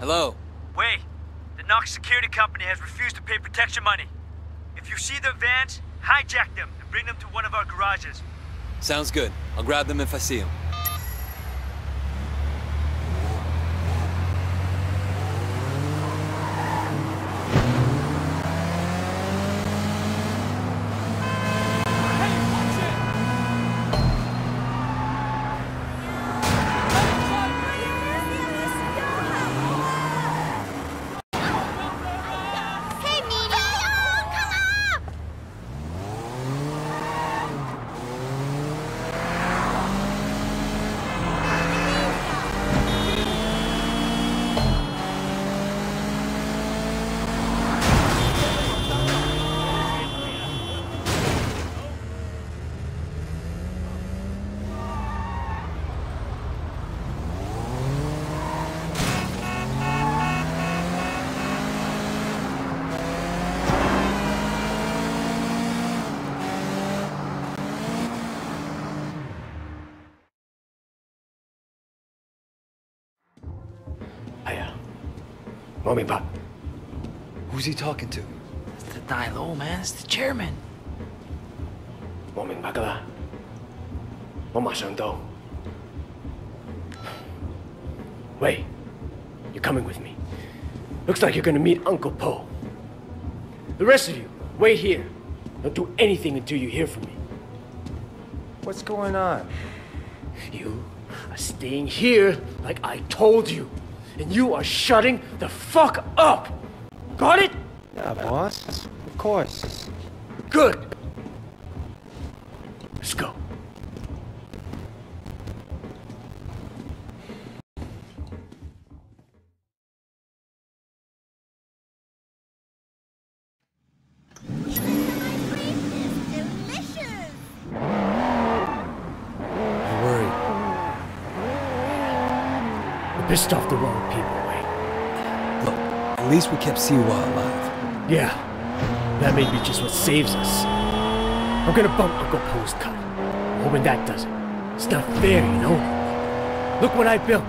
Hello? Wei, the Knox Security Company has refused to pay protection money. If you see their vans, hijack them and bring them to one of our garages. Sounds good. I'll grab them if I see them. Who's he talking to? It's the Dai Lo, man. It's the chairman. Wait, you're coming with me. Looks like you're gonna meet Uncle Po. The rest of you, wait here. Don't do anything until you hear from me. What's going on? You are staying here like I told you. And you are shutting the fuck up! Got it? Yeah, boss. Of course. Good. Let's go. Pissed off the wrong people, Wei. Look, at least we kept Siwa alive. Yeah, that may be just what saves us. I'm gonna bump Uncle Po's cup. I'm hoping that does it. It's not fair, you know? Look what I built.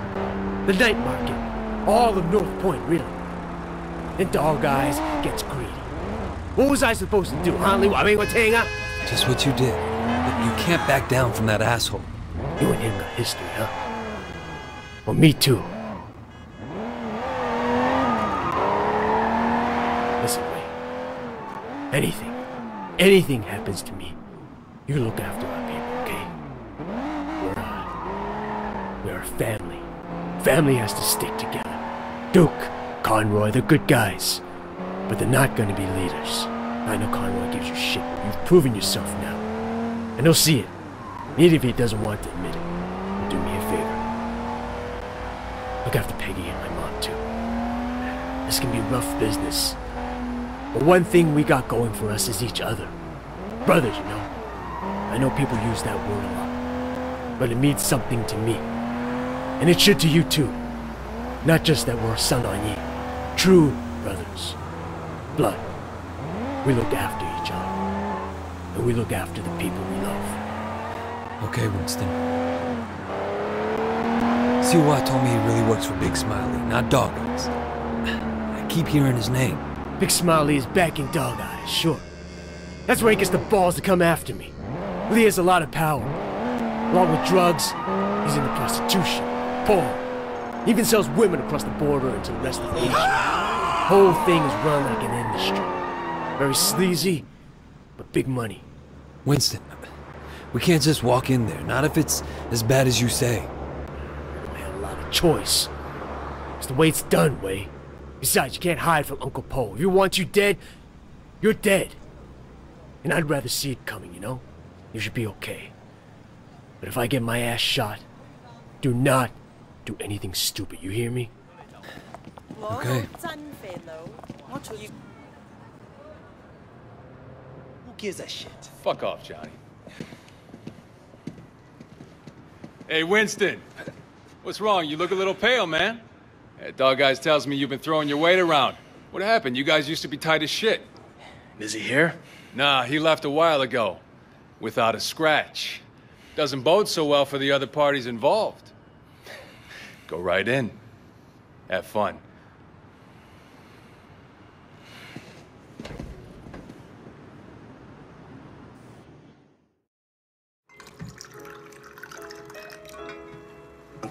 The night market. All of North Point, really. Then Dog Eyes gets greedy. What was I supposed to do, Han Li Wa Bing Watang, huh? Just what you did. But you can't back down from that asshole. You and him got history, huh? Well, me too. Listen, Wei. Anything happens to me, you look after our people, okay? We're a family. Family has to stick together. Duke, Conroy, they're good guys. But they're not gonna be leaders. I know Conroy gives you shit, but you've proven yourself now. And he'll see it. Even if he doesn't want to admit it. Do me a favor. Look after Peggy and my mom, too. This can be rough business. But one thing we got going for us is each other. Brothers, you know. I know people use that word a lot. But it means something to me. And it should to you, too. Not just that we're son on ye. True brothers. Blood. We look after each other. And we look after the people we love. Okay, Winston. Siwa told me he really works for Big Smiley, not Dog Eyes. I keep hearing his name. Big Smiley is backing Dog Eyes, sure. That's where he gets the balls to come after me. Lee has a lot of power. Along with drugs, he's into prostitution, porn. He even sells women across the border into the rest of Asia. Whole thing is run like an industry. Very sleazy, but big money. Winston, we can't just walk in there, not if it's as bad as you say. Choice. It's the way it's done, Wei. Besides, you can't hide from Uncle Po. If you want you dead, you're dead. And I'd rather see it coming, you know? You should be okay. But if I get my ass shot, do not do anything stupid, you hear me? Okay. Who gives a shit? Fuck off, Johnny. Hey, Winston! What's wrong? You look a little pale, man. That Dog Eyes tells me you've been throwing your weight around. What happened? You guys used to be tight as shit. Is he here? Nah, he left a while ago. Without a scratch. Doesn't bode so well for the other parties involved. Go right in. Have fun.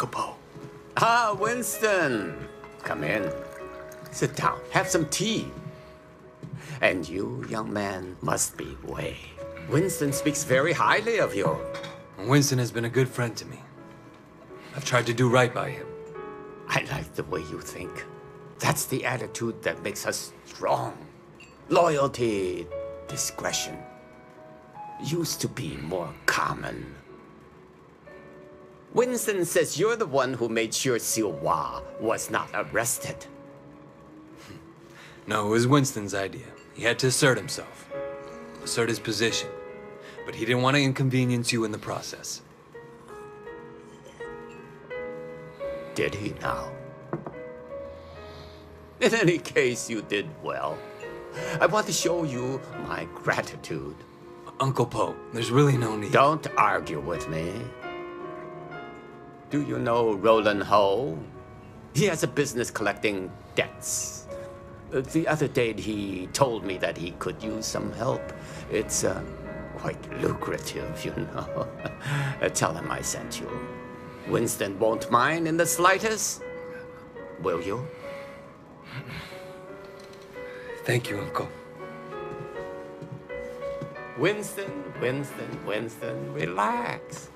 Uncle Po. Ah, Winston. Come in. Sit down. Have some tea. And you, young man, must be Wei. Winston speaks very highly of you. Winston has been a good friend to me. I've tried to do right by him. I like the way you think. That's the attitude that makes us strong. Loyalty, discretion. Used to be more common. Winston says you're the one who made sure Siwa was not arrested. No, it was Winston's idea. He had to assert himself, assert his position. But he didn't want to inconvenience you in the process. Did he now? In any case, you did well. I want to show you my gratitude. Uncle Po, there's really no need. Don't argue with me. Do you know Roland Ho? He has a business collecting debts. The other day he told me that he could use some help. It's quite lucrative, you know. Tell him I sent you. Winston won't mind in the slightest. Will you? Thank you, Uncle. Winston, Winston, Winston, relax.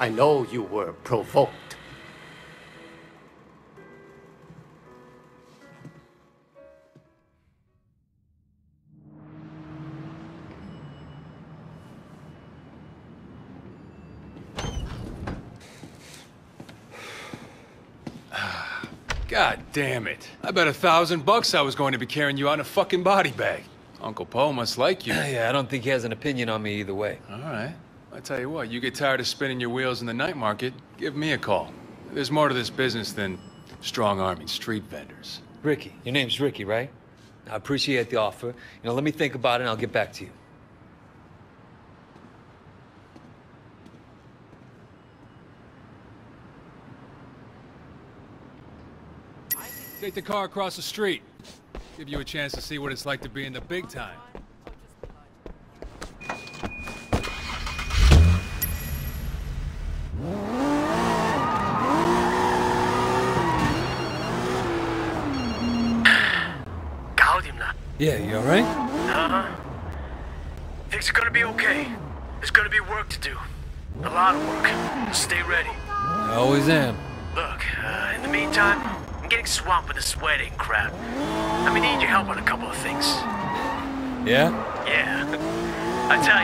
I know you were provoked. God damn it. I bet $1,000 I was going to be carrying you out in a fucking body bag. Uncle Po must like you. Yeah, I don't think he has an opinion on me either way. All right. I tell you what, you get tired of spinning your wheels in the night market, give me a call. There's more to this business than strong-arming street vendors. Ricky, your name's Ricky, right? I appreciate the offer. You know, let me think about it and I'll get back to you. Take the car across the street. Give you a chance to see what it's like to be in the big time. Yeah, you alright? Uh-huh. Things are gonna be okay. There's gonna be work to do. A lot of work. Stay ready. I always am. Look, in the meantime, I'm getting swamped with the sweating crowd. I'm gonna need your help on a couple of things. Yeah? Yeah. I tell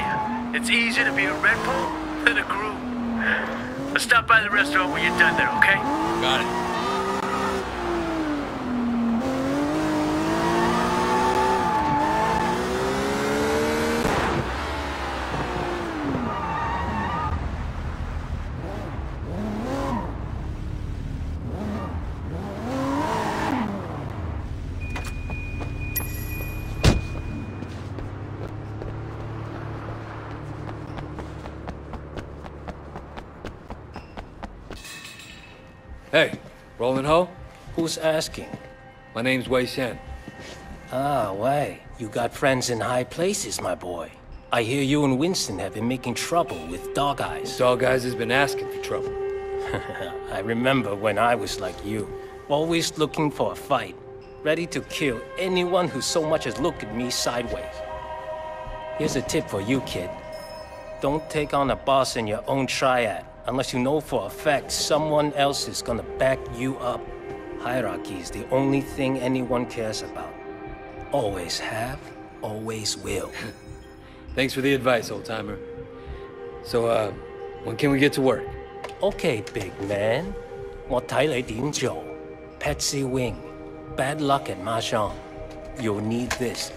you, it's easier to be a Red Bull than a groom. But stop by the restaurant when you're done there, okay? Got it. Hey, Roland Ho? Who's asking? My name's Wei Shen. Ah, Wei. You got friends in high places, my boy. I hear you and Winston have been making trouble with Dog Eyes. Dog Eyes has been asking for trouble. I remember when I was like you, always looking for a fight, ready to kill anyone who so much as looked at me sideways. Here's a tip for you, kid. Don't take on a boss in your own triad. Unless you know for a fact someone else is gonna back you up. Hierarchy is the only thing anyone cares about. Always have, always will. Thanks for the advice, old-timer. So, when can we get to work? Okay, big man. Mo Tai Lei Ding Zhou, Petsy Wing, bad luck at mahjong. You'll need this.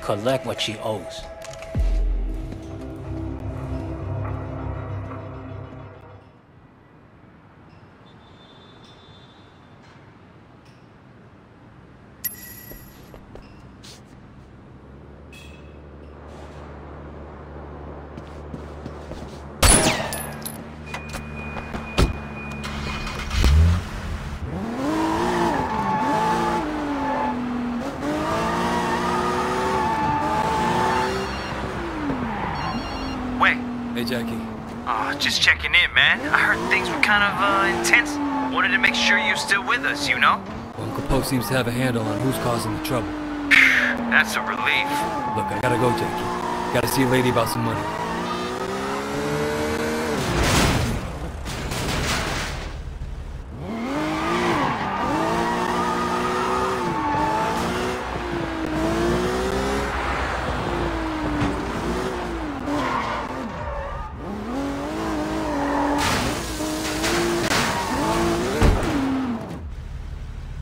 Collect what she owes. Oh, just checking in, man. I heard things were kind of intense. Wanted to make sure you're still with us, you know? Well, Uncle Po seems to have a handle on who's causing the trouble. That's a relief. Look, I gotta go, Jackie. Gotta see a lady about some money.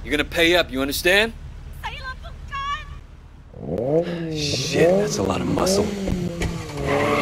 You're gonna pay up, you understand? Shit, that's a lot of muscle.